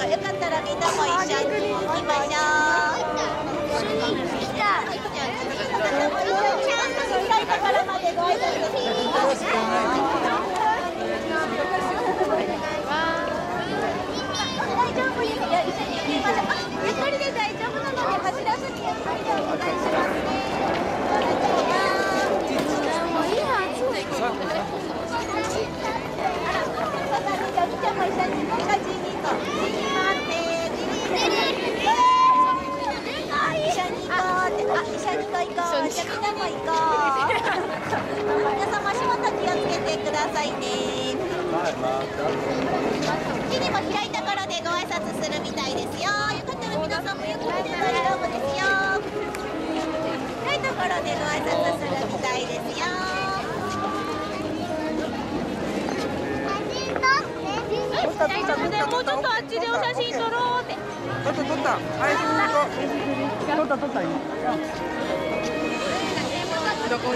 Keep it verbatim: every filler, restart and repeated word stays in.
がよかったらみんなも一緒に行きましょう。じゃあ、ちゃんと近いところまでご挨拶します。大丈夫ですよ、一緒に行きましょう。あ、ゆっくりで大丈夫なので走らずにゆっくりでお願いしますね。会社にもかじにとじにまってじにまって医者に行こうって、あ、医者に行こう行こう、じゃみんなも行こう。皆さん足元気をつけてくださいね。じにも開いたからでご挨拶するみたいですよ。よかったら皆さんもよく見て大丈夫ですよ。開いたからでご挨拶するみたいですよ。もうちょっとあっちでお写真撮ろうって。撮った撮った。はい。撮った撮った今。どこ？